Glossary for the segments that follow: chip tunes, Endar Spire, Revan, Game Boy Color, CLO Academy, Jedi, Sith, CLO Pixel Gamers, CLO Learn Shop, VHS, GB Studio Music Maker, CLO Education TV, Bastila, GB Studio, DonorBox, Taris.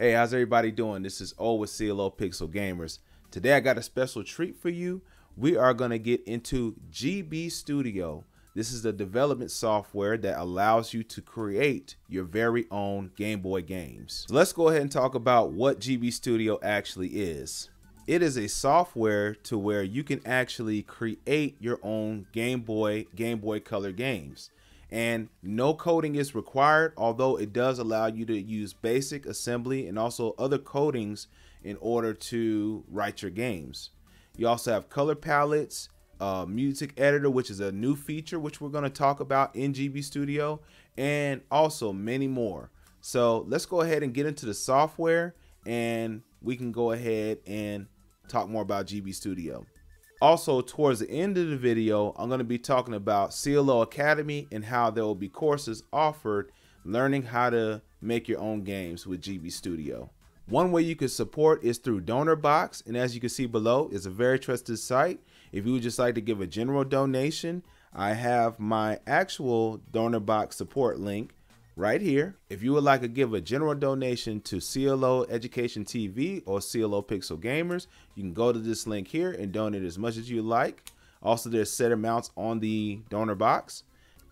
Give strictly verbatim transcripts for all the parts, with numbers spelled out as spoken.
Hey, how's everybody doing? This is O with C L O Pixel Gamers. Today I got a special treat for you. We are going to get into G B Studio. This is the development software that allows you to create your very own Game Boy games. So let's go ahead and talk about what G B Studio actually is. It is a software to where you can actually create your own Game Boy, Game Boy Color games. And no coding is required, although it does allow you to use basic assembly and also other codings in order to write your games. You also have color palettes, uh, music editor, which is a new feature which we're going to talk about in G B Studio, and also many more. So let's go ahead and get into the software, and we can go ahead and talk more about G B Studio. Also, towards the end of the video, I'm going to be talking about C L O Academy and how there will be courses offered learning how to make your own games with G B Studio. One way you can support is through DonorBox, and as you can see below, it's a very trusted site. If you would just like to give a general donation, I have my actual DonorBox support link right here. If you would like to give a general donation to C L O Education T V or C L O Pixel Gamers, you can go to this link here and donate as much as you like. Also, there's set amounts on the donor box.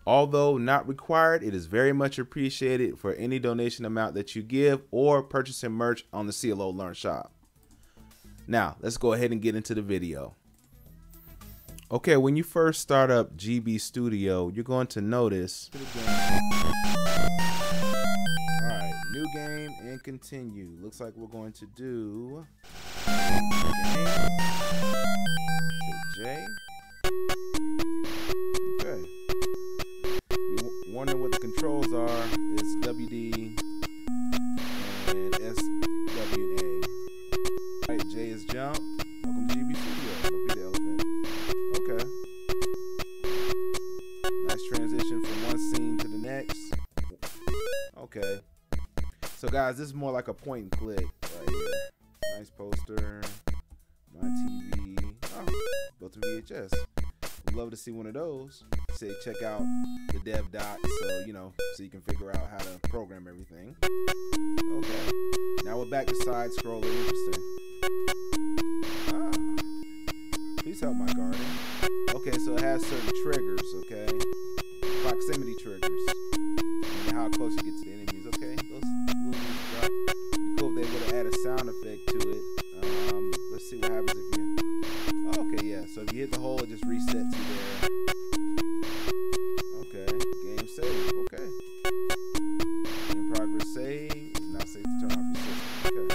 Although not required, it is very much appreciated for any donation amount that you give or purchasing merch on the C L O Learn Shop. Now, let's go ahead and get into the video. Okay, when you first start up G B Studio, you're going to notice. Alright, new game and continue. Looks like we're going to do J. Okay. You're wondering what the controls are. It's W D and S W A. Alright, J is jump. Welcome to G B Studio. Don't be the elephant. Okay. Nice transition from one scene to the next. Okay. So guys, this is more like a point and click right here. Nice poster. My T V. Oh, built to V H S. Would love to see one of those. Say check out the dev doc, so you know, so you can figure out how to program everything. Okay. Now we're back to side scrolling. Interesting. Ah. Please help my garden. Okay, so it has certain triggers, okay? Proximity triggers. And how close you get to the enemies, okay? Those little things drop. Be cool if they would have added a sound effect to it. Um, let's see what happens if you. Oh, okay, yeah. So if you hit the hole, it just resets you there. Okay. Game save. Okay. In progress save. It's not safe to turn off your system. Okay.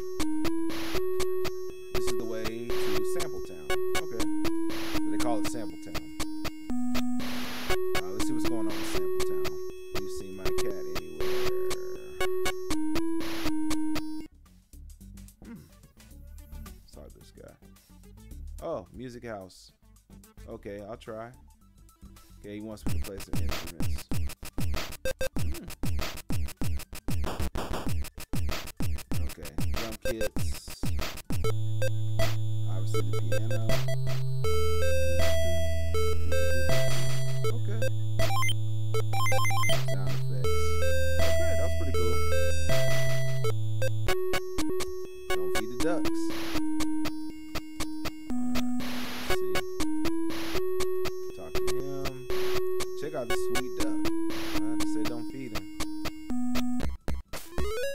This is the way to Sample Town. Okay. So they call it Sample Town. Music house. Okay, I'll try. Okay, he wants me to play some instruments. Hmm. Okay, drum kits. Obviously the piano. Okay. Sound effects. Okay, that's pretty cool. Don't feed the ducks. The sweet duck. I just say don't feed him.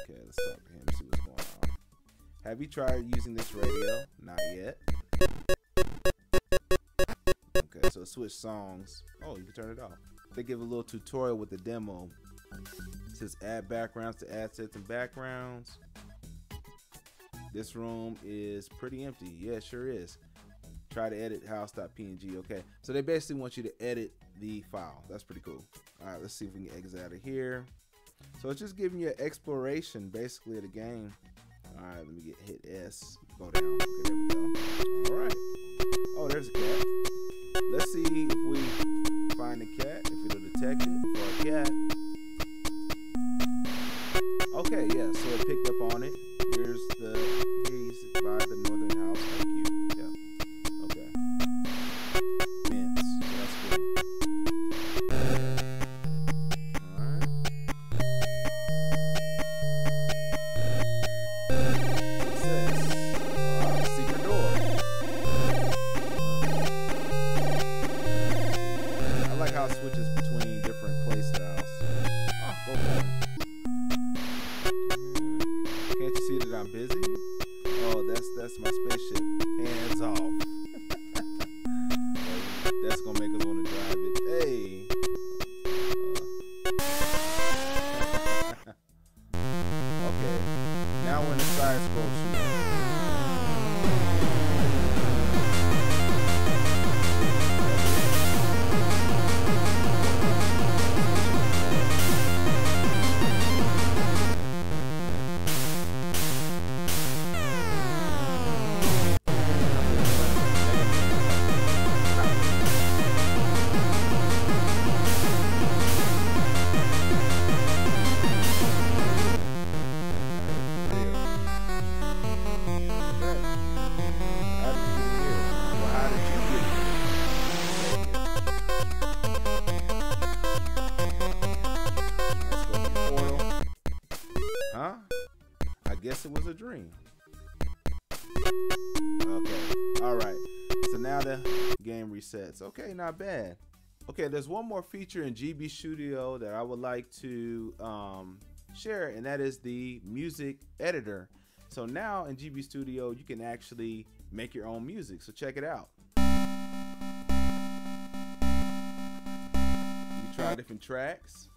Okay, let's talk to him and see what's going on. Have you tried using this radio? Not yet. Okay, so switch songs. Oh, you can turn it off. They give a little tutorial with the demo. It says add backgrounds to add sets and backgrounds. This room is pretty empty. Yeah, it sure is. Try to edit house dot P N G. Okay, so they basically want you to edit the file. That's pretty cool. All right, let's see if we can exit out of here. So it's just giving you an exploration basically of the game. All right, let me get hit S. Go down. Okay, there we go. All right. Oh, there's a cat. Let's see if we find the cat, if it'll detect it for a cat. Okay, yeah, so it picked up on it. Here's the, he's by the northern house. Thank you. Yeah. Okay. screen. Okay, all right. So now the game resets. Okay, not bad. Okay, there's one more feature in G B Studio that I would like to um, share, and that is the music editor. So now in G B Studio, you can actually make your own music. So check it out. You try different tracks.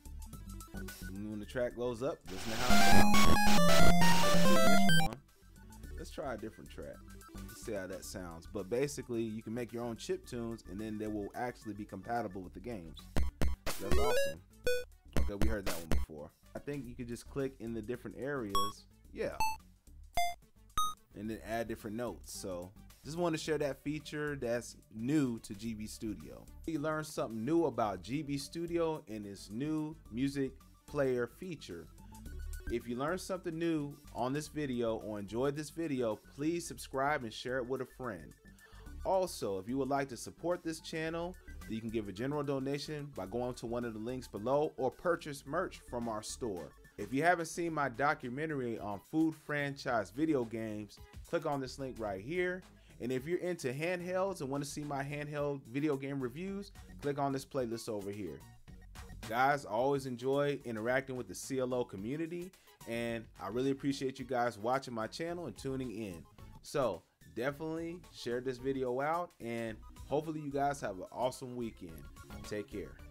And when the track goes up, listen to how it sounds. Let's try a different track. Let's see how that sounds. But basically, you can make your own chip tunes, and then they will actually be compatible with the games. That's awesome. Okay, we heard that one before. I think you could just click in the different areas. Yeah. And then add different notes. So just want to share that feature that's new to G B Studio. You learned something new about G B Studio and its new music player feature. If you learned something new on this video or enjoyed this video, please subscribe and share it with a friend. Also, if you would like to support this channel, you can give a general donation by going to one of the links below or purchase merch from our store. If you haven't seen my documentary on food franchise video games, click on this link right here. And if you're into handhelds and want to see my handheld video game reviews, click on this playlist over here. Guys, I always enjoy interacting with the C L O community, and I really appreciate you guys watching my channel and tuning in. So definitely share this video out, and hopefully you guys have an awesome weekend. Take care.